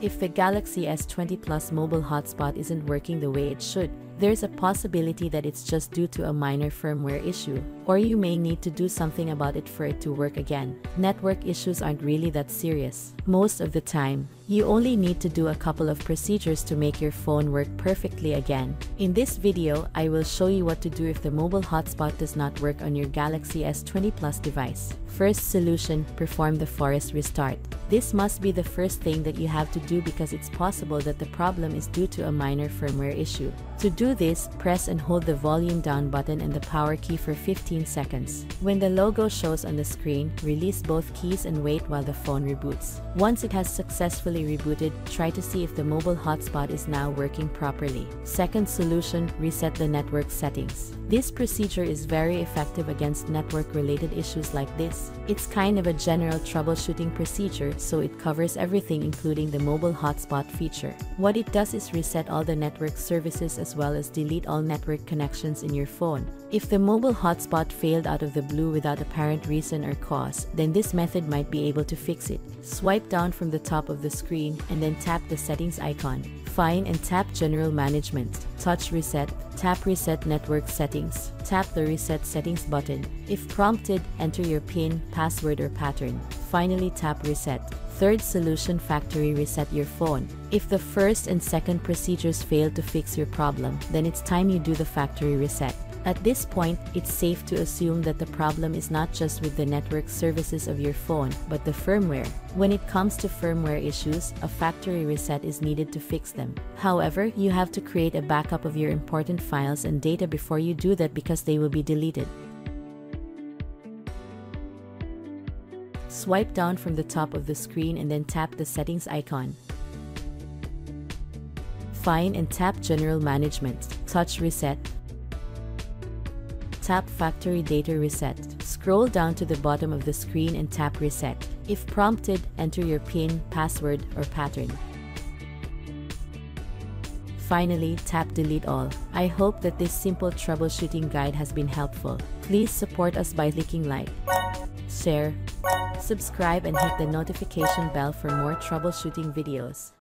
If the Galaxy S20 Plus mobile hotspot isn't working the way it should, there's a possibility that it's just due to a minor firmware issue, or you may need to do something about it for it to work again. Network issues aren't really that serious. Most of the time, you only need to do a couple of procedures to make your phone work perfectly again. In this video, I will show you what to do if the mobile hotspot does not work on your Galaxy S20 Plus device. First solution, perform the forest restart. This must be the first thing that you have to do because it's possible that the problem is due to a minor firmware issue. To do this, press and hold the volume down button and the power key for 15 seconds. When the logo shows on the screen, release both keys and wait while the phone reboots. Once it has successfully rebooted, try to see if the mobile hotspot is now working properly. Second solution, reset the network settings. This procedure is very effective against network-related issues like this. It's kind of a general troubleshooting procedure, so it covers everything including the mobile hotspot feature. What it does is reset all the network services as well as delete all network connections in your phone. If the mobile hotspot failed out of the blue without apparent reason or cause, then this method might be able to fix it. Swipe down from the top of the screen and then tap the settings icon. Find and tap General Management. Touch Reset. Tap Reset Network Settings. Tap the Reset Settings button. If prompted, enter your PIN, password, or pattern. Finally, tap Reset. Third solution, factory reset your phone. If the first and second procedures fail to fix your problem, then it's time you do the factory reset. At this point, it's safe to assume that the problem is not just with the network services of your phone, but the firmware. When it comes to firmware issues, a factory reset is needed to fix them. However, you have to create a backup of your important files and data before you do that because they will be deleted. Swipe down from the top of the screen and then tap the settings icon. Find and tap General Management. Touch Reset. Tap Factory Data Reset. Scroll down to the bottom of the screen and tap Reset. If prompted, enter your PIN, password, or pattern. Finally, tap Delete All. I hope that this simple troubleshooting guide has been helpful. Please support us by clicking like, share, subscribe, and hit the notification bell for more troubleshooting videos.